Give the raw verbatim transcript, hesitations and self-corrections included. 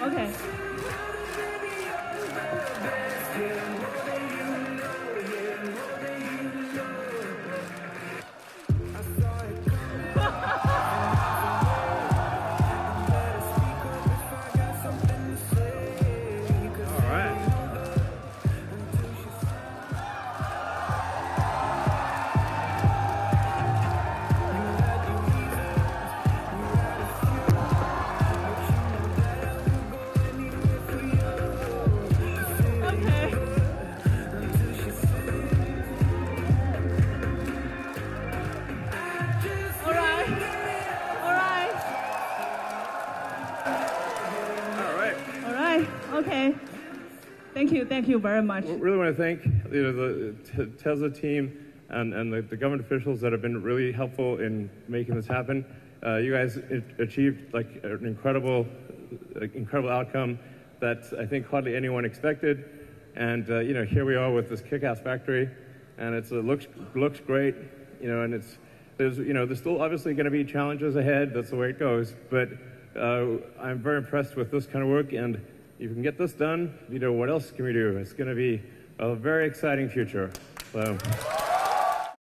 Okay. Okay, thank you, thank you very much. We really want to thank you know, the t Tesla team and, and the, the government officials that have been really helpful in making this happen. Uh, you guys achieved like an incredible, like, incredible outcome that I think hardly anyone expected. And uh, you know, here we are with this kick-ass factory, and it's, it looks looks great. You know, and it's there's you know there's still obviously going to be challenges ahead. That's the way it goes. But uh, I'm very impressed with this kind of work and. If you can get this done, you know, what else can we do? It's going to be a very exciting future. So.